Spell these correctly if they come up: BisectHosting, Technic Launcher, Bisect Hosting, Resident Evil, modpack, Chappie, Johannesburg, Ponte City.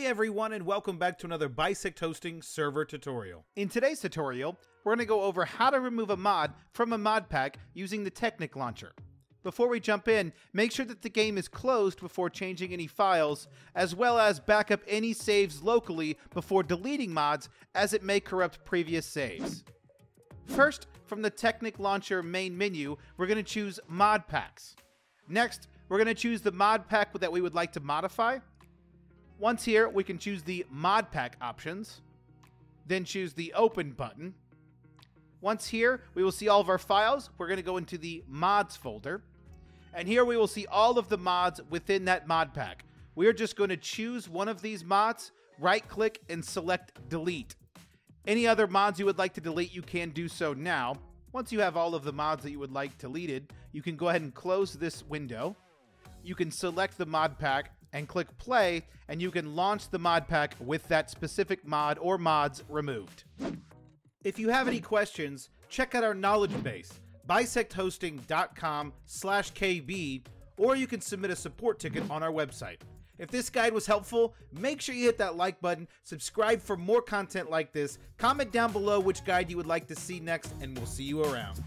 Hey everyone, and welcome back to another Bisect Hosting server tutorial. In today's tutorial, we're going to go over how to remove a mod from a mod pack using the Technic Launcher. Before we jump in, make sure that the game is closed before changing any files, as well as back up any saves locally before deleting mods, as it may corrupt previous saves. First, from the Technic Launcher main menu, we're going to choose Mod Packs. Next, we're going to choose the mod pack that we would like to modify. Once here, we can choose the mod pack options, then choose the open button. Once here, we will see all of our files. We're going to go into the mods folder, and here we will see all of the mods within that mod pack. We are just going to choose one of these mods, right click, and select delete. Any other mods you would like to delete, you can do so now. Once you have all of the mods that you would like deleted, you can go ahead and close this window. You can select the mod pack and click play, and you can launch the mod pack with that specific mod or mods removed. If you have any questions, check out our knowledge base, bisecthosting.com/kb, or you can submit a support ticket on our website. If this guide was helpful, make sure you hit that like button, subscribe for more content like this, comment down below which guide you would like to see next, and we'll see you around.